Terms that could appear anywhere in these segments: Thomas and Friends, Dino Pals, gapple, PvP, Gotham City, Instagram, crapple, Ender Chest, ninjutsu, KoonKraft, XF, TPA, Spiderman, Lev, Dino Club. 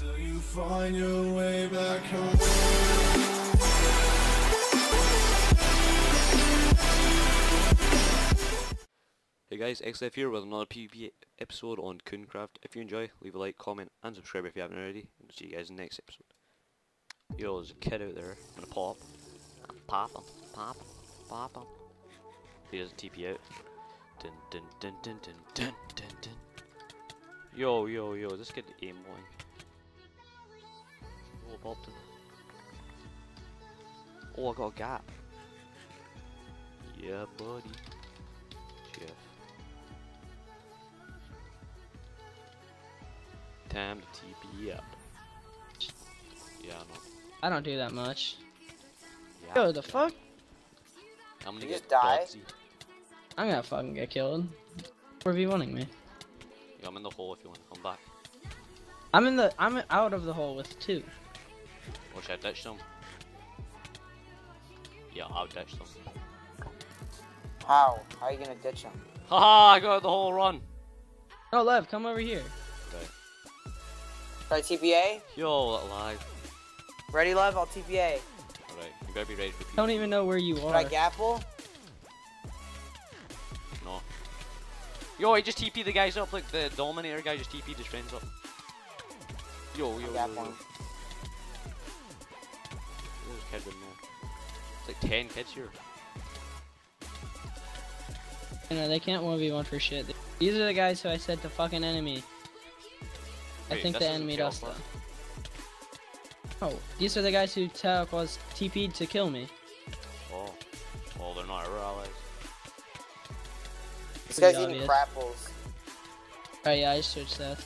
Till you find your way back home. Hey guys, XF here with another PvP episode on KoonKraft. If you enjoy, leave a like, comment and subscribe if you haven't already. And I'll see you guys in the next episode. Yo, there's a kid out there. I'm gonna pop. Pop him. Pop him. Pop him. He doesn't TP out. Dun dun dun dun dun dun dun dun. Yo, yo, yo, this kid aim one. Oh, I popped him. Oh, I got a gap. Yeah, buddy. GF. Time to TP up. Yeah, I don't do that much. Yeah, yo, the fuck? I'm gonna just die. I'm gonna fucking get killed. 4v1ing me. Yeah, I'm in the hole if you want to come back. I'm out of the hole with two. Or should I ditch them? Yeah, I'll ditch them. How? How are you gonna ditch him? Haha, I got the whole run. No, Lev, come over here. Okay. Should I TPA? Yo, that lag. Ready, Lev? I'll TPA. Alright, you better be ready for TPA. I don't even know where you are. Should I gapple? No. Yo, he just TP'd the guys up, like the Dominator guy just TP'd his friends up. Yo, yo, yo, yo. There's a kid in there. It's like 10 kids here. You know, they can't 1v1 for shit. These are the guys who I said to fucking enemy. Wait, I think the enemy does though. Oh, these are the guys who Talk was TP'd to kill me. Oh, well, they're not our allies. This guy's eating crapples. Oh yeah, I switched that.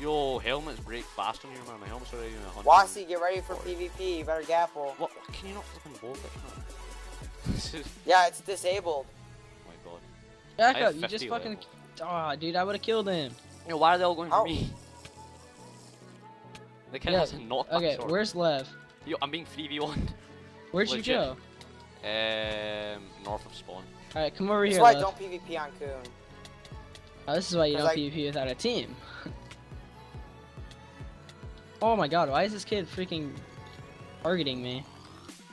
Yo, helmets break fast on you, man. My helmet's already doing 100. Wasi, get ready for PvP. You better gapple. What? Can you not fucking bolt it? Man? Yeah, it's disabled. Back up, you just fucking. Aw, oh, dude, I would've killed him. Yo, why are they all going for me? The kid has a knockback. Okay, sword. Where's Lev? Yo, I'm being 3v1'd. Where'd you go? North of spawn. Alright, come over here. That's why I don't PvP on Koon. Oh, this is why you don't PvP without a team. Oh my god, why is this kid freaking targeting me?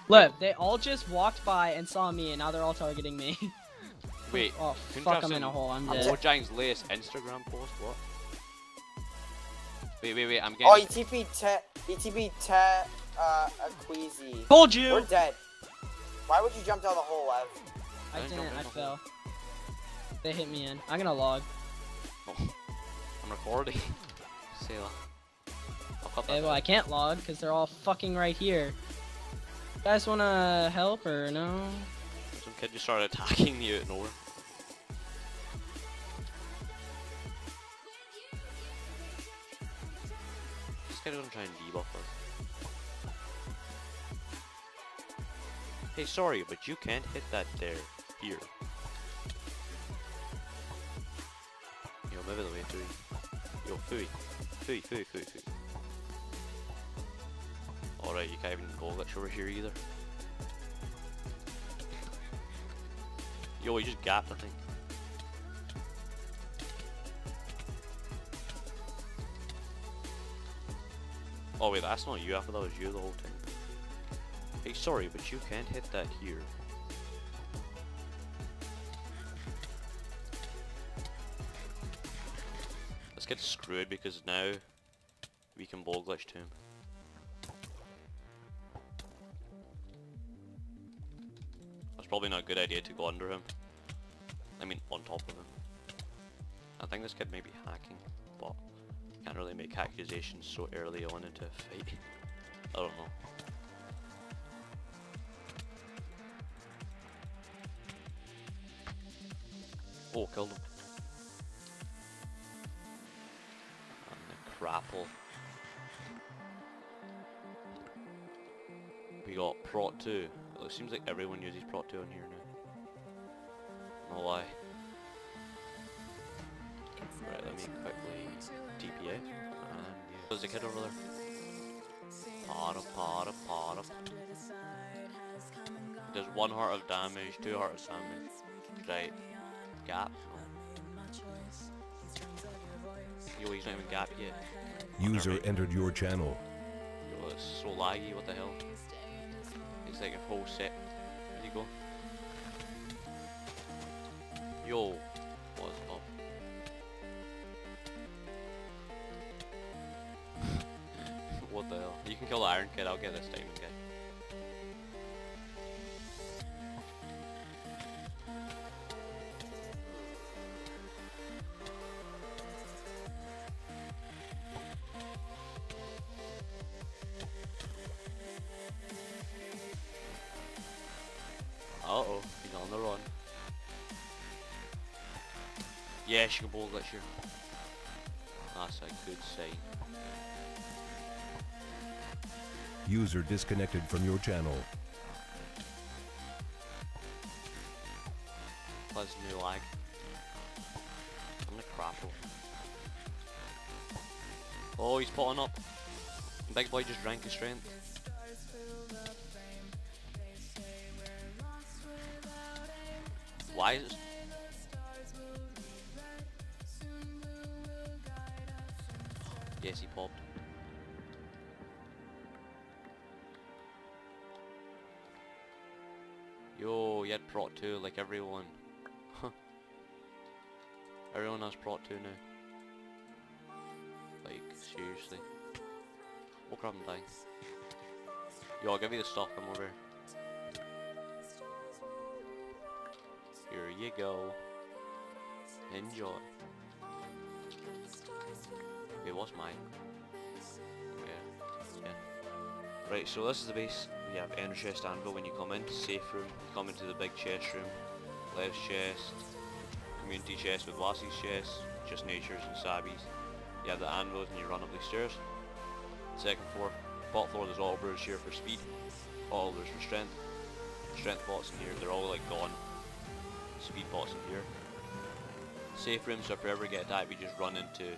Lev, they all just walked by and saw me, and now they're all targeting me. Wait, oh, fuck, I'm in a hole, I'm dead. Mojang's latest Instagram post, what? Wait, wait, wait, I'm getting... Oh, a queasy. Told you! We're dead. Why would you jump down the hole, Lev? I didn't, I fell. They hit me in. I'm gonna log. Oh, I'm recording. See that. Okay, well, I can't log, because they're all fucking right here. You guys wanna help, or no? Some kid just started attacking me out of nowhere. This kid's gonna try and debuff us. Hey, sorry, but you can't hit that there. Here. Yo, maybe the way through. Yo, fooey. Fooey, fooey, fooey, fooey. Alright, you can't even go glitch over here either. Yo, he just gapped, I think. Oh wait, that's not you. I thought that was you the whole time. Hey, sorry, but you can't hit that here. Let's get screwed because now we can ball glitch to him. Probably not a good idea to go under him. I mean, on top of him. I think this kid may be hacking, but can't really make accusations so early on into a fight. I don't know. Oh, killed him. And the crapple. We got Prot 2. It seems like everyone uses Prot 2 on here now. No lie. Right, let me quickly TPA. And there's a kid over there. Para, para, para. There's 1 heart of damage, 2 heart of damage. Right. Gap. Yo, he's not even got yet. User entered your channel. Yo, it's so laggy, what the hell? It's like a whole set. Where'd he go? Yo, what's up? What the hell? You can kill the Iron Kid, I'll get this Diamond Kid. Uh-oh, he's on the run. Yeah, she can bolt that shit. That's a good sign. User disconnected from your channel. Plus new lag. I'm gonna crapple. Oh, he's potting up. Big boy just drank his strength. Why is it? Yes, he popped. Yo, you had Prot 2 like everyone. Everyone has Prot 2 now. Like, seriously. Oh crap, I'm dying. Yo, I'll give you the stuff, come over. Here you go. Enjoy. Wait, what's mine? Yeah, yeah. Right, so this is the base. You have Ender Chest, Anvil. When you come into safe room, you come into the big chest room. Lev's chest, community chest with Lassie's chest, just Nature's and Sabby's. You have the anvils and you run up the stairs. Second floor, bottom floor, there's all brewers here for speed, all there's for strength. Strength bots in here, they're all like gone. Speed bots in here. Safe room, so if you ever get attacked, you just run into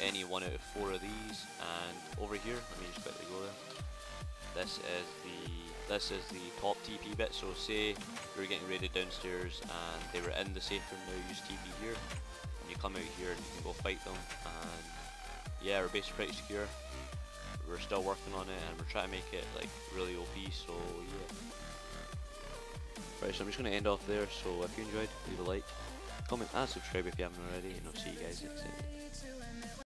any one out of four of these. And over here, let me just quickly go there. This is the top TP bit, so say you're getting raided downstairs and they were in the safe room, now use TP here and you come out here and you can go fight them. And yeah, our base is pretty secure. We're still working on it and we're trying to make it like really OP, so yeah. Right, so I'm just going to end off there, so if you enjoyed, leave a like, comment and subscribe if you haven't already, and I'll see you guys next time.